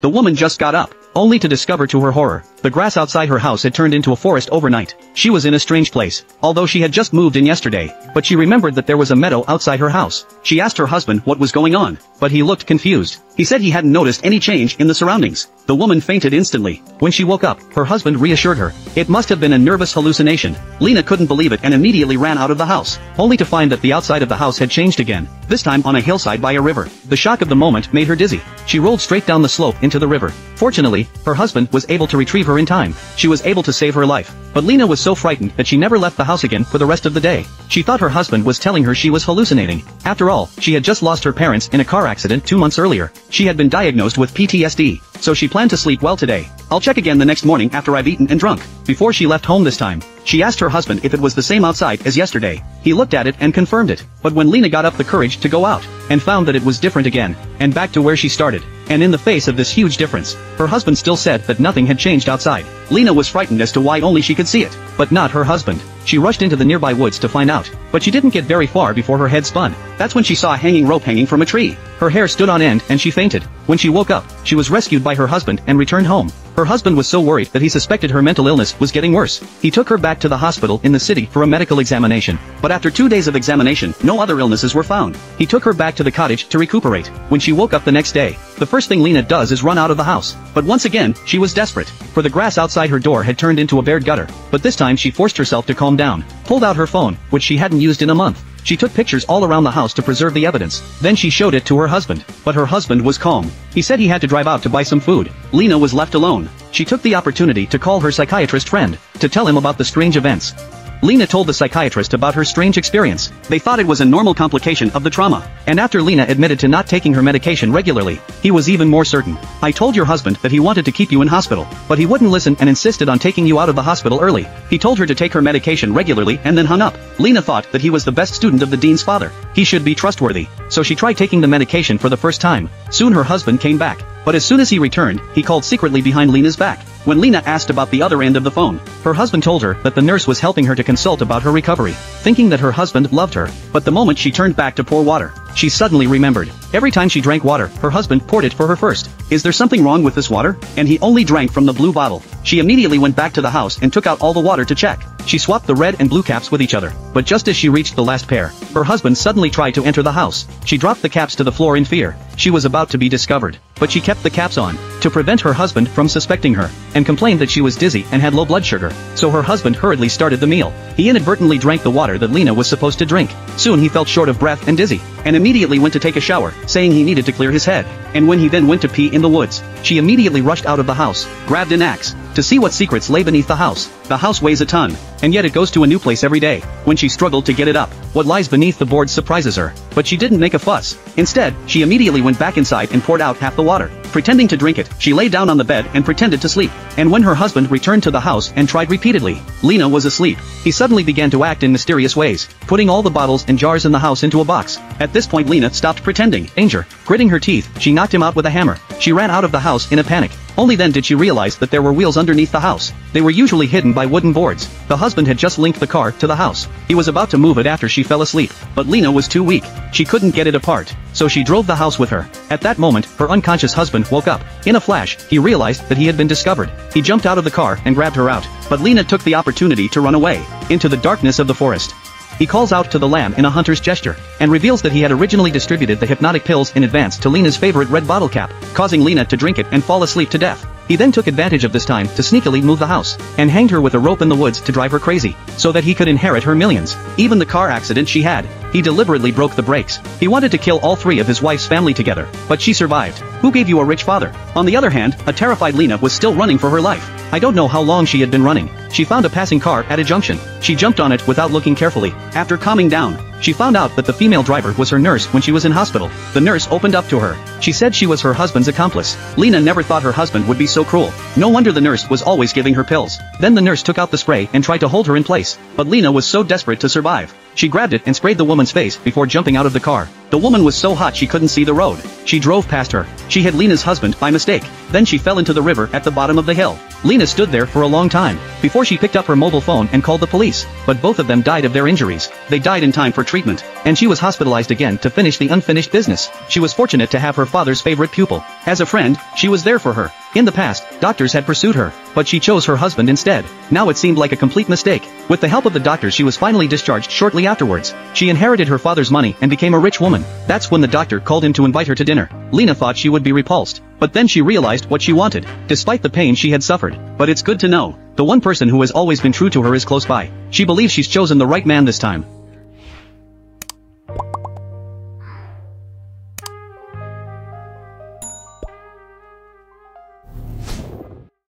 The woman just got up, only to discover to her horror, the grass outside her house had turned into a forest overnight. She was in a strange place, although she had just moved in yesterday, but she remembered that there was a meadow outside her house. She asked her husband what was going on, but he looked confused. He said he hadn't noticed any change in the surroundings. The woman fainted instantly. When she woke up, her husband reassured her. It must have been a nervous hallucination. Lena couldn't believe it and immediately ran out of the house, only to find that the outside of the house had changed again, this time on a hillside by a river. The shock of the moment made her dizzy. She rolled straight down the slope into the river. Fortunately, her husband was able to retrieve her in time. She was able to save her life. But Lena was so frightened that she never left the house again for the rest of the day. She thought her husband was telling her she was hallucinating. After all, she had just lost her parents in a car accident 2 months earlier. She had been diagnosed with PTSD, so she planned to sleep well today. I'll check again the next morning after I've eaten and drunk. Before she left home this time, she asked her husband if it was the same outside as yesterday. He looked at it and confirmed it. But when Lena got up the courage to go out, and found that it was different again, and back to where she started, and in the face of this huge difference, her husband still said that nothing had changed outside. Lena was frightened as to why only she could see it, but not her husband. She rushed into the nearby woods to find out, but she didn't get very far before her head spun. That's when she saw a hanging rope hanging from a tree. Her hair stood on end and she fainted. When she woke up, she was rescued by her husband and returned home. Her husband was so worried that he suspected her mental illness was getting worse. He took her back to the hospital in the city for a medical examination. But after 2 days of examination, no other illnesses were found. He took her back to the cottage to recuperate. When she woke up the next day, the first thing Lena does is run out of the house. But once again, she was desperate, for the grass outside her door had turned into a bare gutter. But this time she forced herself to calm down, pulled out her phone, which she hadn't used in a month. She took pictures all around the house to preserve the evidence. Then she showed it to her husband. But her husband was calm. He said he had to drive out to buy some food. Lena was left alone. She took the opportunity to call her psychiatrist friend, to tell him about the strange events. Lena told the psychiatrist about her strange experience. They thought it was a normal complication of the trauma. And after Lena admitted to not taking her medication regularly, he was even more certain. I told your husband that he wanted to keep you in hospital, but he wouldn't listen and insisted on taking you out of the hospital early. He told her to take her medication regularly and then hung up. Lena thought that he was the best student of the dean's father. He should be trustworthy. So she tried taking the medication for the first time. Soon her husband came back. But as soon as he returned, he called secretly behind Lena's back. When Lena asked about the other end of the phone, her husband told her that the nurse was helping her to consult about her recovery, thinking that her husband loved her. But the moment she turned back to pour water, she suddenly remembered. Every time she drank water, her husband poured it for her first. Is there something wrong with this water? And he only drank from the blue bottle. She immediately went back to the house and took out all the water to check. She swapped the red and blue caps with each other. But just as she reached the last pair, her husband suddenly tried to enter the house. She dropped the caps to the floor in fear. She was about to be discovered, but she kept the caps on, to prevent her husband from suspecting her, and complained that she was dizzy and had low blood sugar. So her husband hurriedly started the meal. He inadvertently drank the water that Lena was supposed to drink. Soon he felt short of breath and dizzy, and immediately went to take a shower, saying he needed to clear his head. And when he then went to pee in the woods, she immediately rushed out of the house, grabbed an axe, to see what secrets lay beneath the house. The house weighs a ton, and yet it goes to a new place every day. When she struggled to get it up, what lies beneath the boards surprises her. But she didn't make a fuss. Instead, she immediately went back inside and poured out half the water. Pretending to drink it, she lay down on the bed and pretended to sleep. And when her husband returned to the house and tried repeatedly, Lena was asleep. He suddenly began to act in mysterious ways, putting all the bottles and jars in the house into a box. At this point Lena stopped pretending. Danger. Gritting her teeth, she knocked him out with a hammer. She ran out of the house in a panic. Only then did she realize that there were wheels underneath the house. They were usually hidden by wooden boards. The husband had just linked the car to the house. He was about to move it after she fell asleep, but Lena was too weak. She couldn't get it apart, so she drove the house with her. At that moment, her unconscious husband woke up. In a flash, he realized that he had been discovered. He jumped out of the car and grabbed her out, but Lena took the opportunity to run away, into the darkness of the forest. He calls out to the lamb in a hunter's gesture, and reveals that he had originally distributed the hypnotic pills in advance to Lena's favorite red bottle cap, causing Lena to drink it and fall asleep to death. He then took advantage of this time to sneakily move the house, and hanged her with a rope in the woods to drive her crazy, so that he could inherit her millions. Even the car accident she had, he deliberately broke the brakes. He wanted to kill all three of his wife's family together, but she survived. Who gave you a rich father? On the other hand, a terrified Lena was still running for her life. I don't know how long she had been running. She found a passing car at a junction. She jumped on it without looking carefully. After calming down, she found out that the female driver was her nurse when she was in hospital. The nurse opened up to her. She said she was her husband's accomplice. Lena never thought her husband would be so cruel. No wonder the nurse was always giving her pills. Then the nurse took out the spray and tried to hold her in place, but Lena was so desperate to survive. She grabbed it and sprayed the woman's face before jumping out of the car. The woman was so hot she couldn't see the road. She drove past her. She had Lena's husband by mistake. Then she fell into the river at the bottom of the hill. Lena stood there for a long time, before she picked up her mobile phone and called the police. But both of them died of their injuries. They died in time for treatment. And she was hospitalized again to finish the unfinished business. She was fortunate to have her father's favorite pupil. As a friend, she was there for her. In the past, doctors had pursued her, but she chose her husband instead. Now it seemed like a complete mistake. With the help of the doctors she was finally discharged shortly afterwards. She inherited her father's money and became a rich woman. That's when the doctor called him to invite her to dinner. Lena thought she would be repulsed, but then she realized what she wanted, despite the pain she had suffered. But it's good to know, the one person who has always been true to her is close by. She believes she's chosen the right man this time.